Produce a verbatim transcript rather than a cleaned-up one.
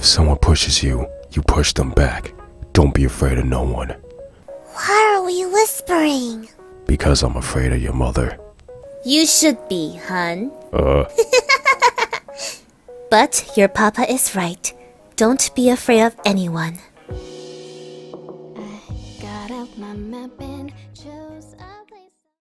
If someone pushes you, you push them back. Don't be afraid of no one. Why are we whispering? Because I'm afraid of your mother. You should be, hun. Uh. But your papa is right. Don't be afraid of anyone. I got out my map and chose